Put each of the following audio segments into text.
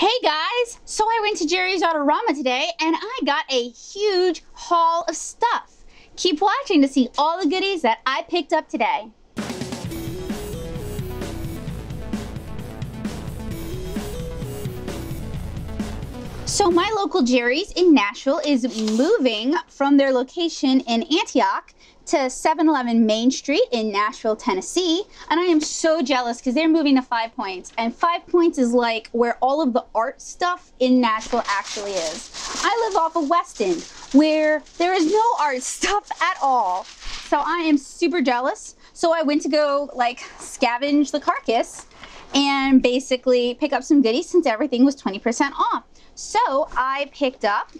Hey guys, so I went to Jerry's Artarama today and I got a huge haul of stuff. Keep watching to see all the goodies that I picked up today. So my local Jerry's in Nashville is moving from their location in Antioch to 711 Main Street in Nashville, Tennessee. And I am so jealous because they're moving to 5 Points. And 5 Points is like where all of the art stuff in Nashville actually is. I live off of West End where there is no art stuff at all. So I am super jealous. So I went to go like scavenge the carcass and basically pick up some goodies since everything was 20% off. So I picked up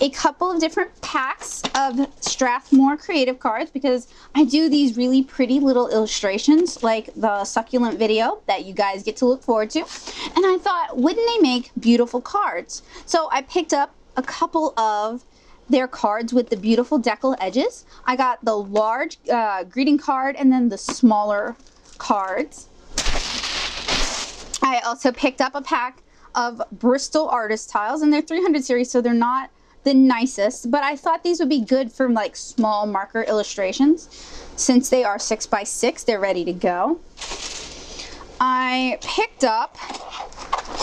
a couple of different packs of Strathmore creative cards because I do these really pretty little illustrations like the succulent video that you guys get to look forward to, and I thought, wouldn't they make beautiful cards? So I picked up a couple of their cards with the beautiful decal edges. I got the large greeting card and then the smaller cards. I also picked up a pack of Bristol artist tiles, and they're 300 series, so they're not the nicest, but I thought these would be good for like small marker illustrations. Since they are 6x6, they're ready to go. I picked up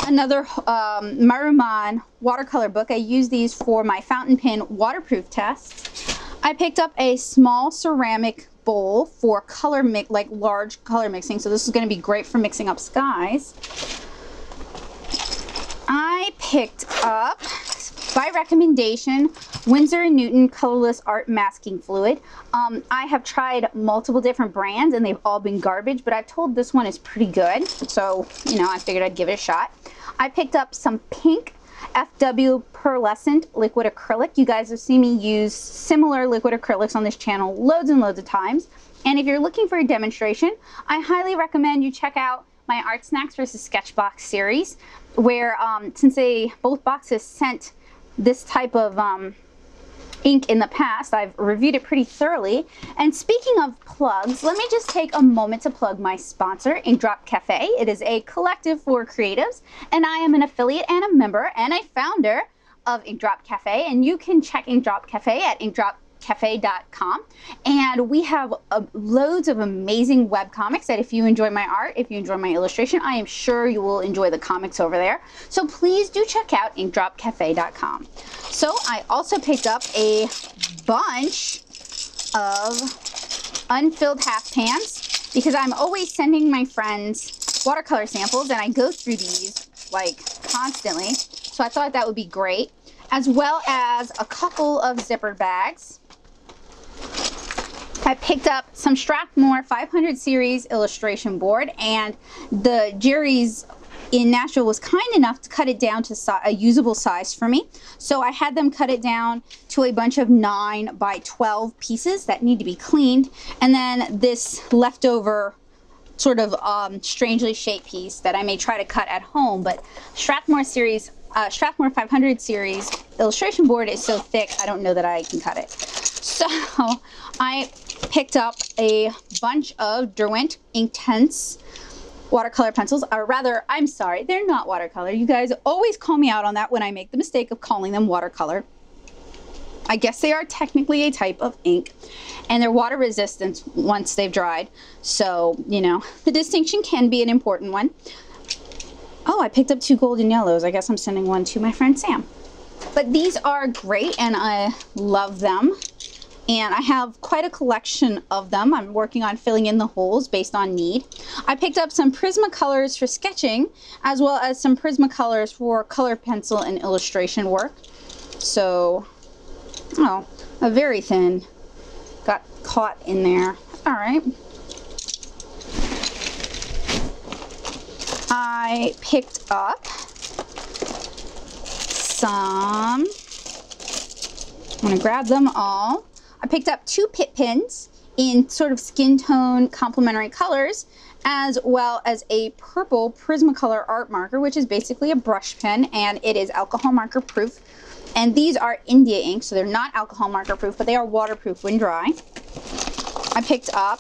another Maruman watercolor book. I use these for my fountain pen waterproof tests. I picked up a small ceramic bowl for color mix, like large color mixing. So this is gonna be great for mixing up skies. I picked up, by recommendation, Winsor & Newton Colorless Art Masking Fluid. I have tried multiple different brands and they've all been garbage, but I've told this one is pretty good. So, you know, I figured I'd give it a shot. I picked up some pink FW Pearlescent liquid acrylic. You guys have seen me use similar liquid acrylics on this channel loads and loads of times. And if you're looking for a demonstration, I highly recommend you check out my Art Snacks versus Sketchbox series, where since they both boxes sent this type of ink in the past, I've reviewed it pretty thoroughly. And speaking of plugs, let me just take a moment to plug my sponsor, Ink Drop Cafe. It is a collective for creatives, and I am an affiliate and a member and a founder of Ink Drop Cafe. And you can check Ink Drop Cafe at inkdropcafe.com, and we have loads of amazing web comics that if you enjoy my art, if you enjoy my illustration, I am sure you will enjoy the comics over there. So please do check out inkdropcafe.com. So I also picked up a bunch of unfilled half pans because I'm always sending my friends watercolor samples and I go through these like constantly. So I thought that would be great, as well as a couple of zippered bags. I picked up some Strathmore 500 series illustration board, and the Jerry's in Nashville was kind enough to cut it down to a usable size for me. So I had them cut it down to a bunch of 9x12 pieces that need to be cleaned. And then this leftover sort of strangely shaped piece that I may try to cut at home, but Strathmore 500 series illustration board is so thick, I don't know that I can cut it. So I picked up a bunch of Derwent Inktense watercolor pencils, or rather, I'm sorry, they're not watercolor. You guys always call me out on that when I make the mistake of calling them watercolor. I guess they are technically a type of ink, and they're water resistant once they've dried. So, you know, the distinction can be an important one. Oh, I picked up two golden yellows. I guess I'm sending one to my friend Sam. But these are great and I love them. And I have quite a collection of them. I'm working on filling in the holes based on need. I picked up some Prismacolors for sketching, as well as some Prismacolors for color pencil and illustration work. So, oh, a very thin got caught in there. All right. I picked up some, I'm gonna grab them all. I picked up two pit pins in sort of skin tone complementary colors, as well as a purple Prismacolor art marker, which is basically a brush pen, and it is alcohol marker proof. And these are India ink, so they're not alcohol marker proof, but they are waterproof when dry. I picked up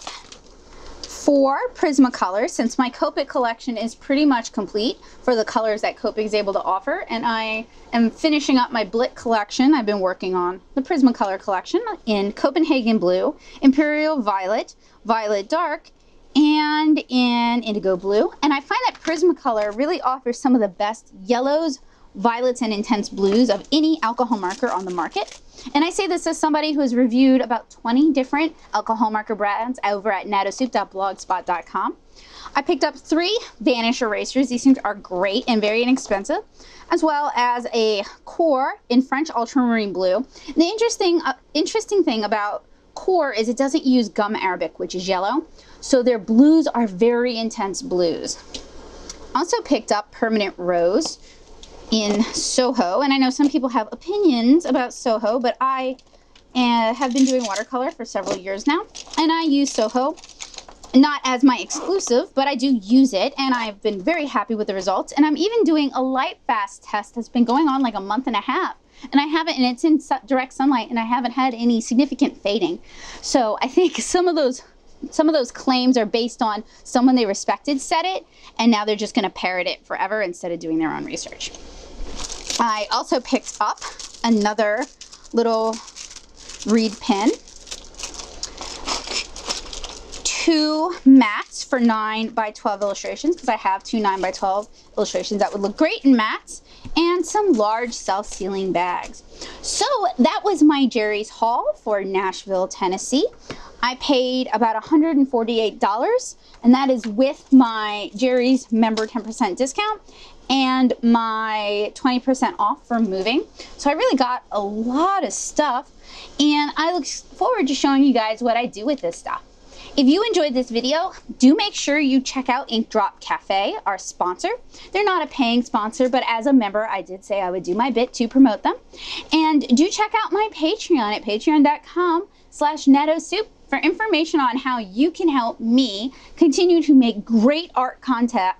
for Prismacolor, since my Copic collection is pretty much complete for the colors that Copic is able to offer, and I am finishing up my Blit collection. I've been working on the Prismacolor collection in Copenhagen Blue, Imperial Violet, Violet Dark, and in Indigo Blue. And I find that Prismacolor really offers some of the best yellows, violets, and intense blues of any alcohol marker on the market. And I say this as somebody who has reviewed about 20 different alcohol marker brands over at nattosoup.blogspot.com. I picked up 3 vanish erasers. These things are great and very inexpensive, as well as a Qor in French ultramarine blue. And the interesting thing about Qor is it doesn't use gum arabic, which is yellow, so their blues are very intense blues. Also picked up Permanent Rose in Soho, and I know some people have opinions about Soho, but I have been doing watercolor for several years now, and I use Soho not as my exclusive, but I do use it, and I've been very happy with the results. And I'm even doing a light fast test that's been going on like a month and a half, and I haven't, and it's in direct sunlight, and I haven't had any significant fading. So I think some of those claims are based on someone they respected said it, and now they're just going to parrot it forever instead of doing their own research. I also picked up another little reed pen, 2 mats for 9x12 illustrations, because I have 2 9x12 illustrations that would look great in mats, and some large self-sealing bags. So that was my Jerry's haul for Nashville, Tennessee. I paid about $148, and that is with my Jerry's member 10% discount and my 20% off for moving. So I really got a lot of stuff, and I look forward to showing you guys what I do with this stuff. If you enjoyed this video, do make sure you check out Ink Drop Cafe, our sponsor. They're not a paying sponsor, but as a member, I did say I would do my bit to promote them. And do check out my Patreon at patreon.com/nattosoup for information on how you can help me continue to make great art content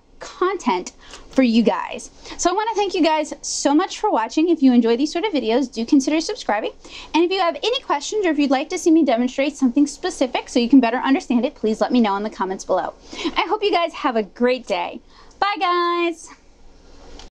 for you guys. So I want to thank you guys so much for watching. If you enjoy these sort of videos, do consider subscribing. And if you have any questions, or if you'd like to see me demonstrate something specific so you can better understand it, please let me know in the comments below. I hope you guys have a great day. Bye guys.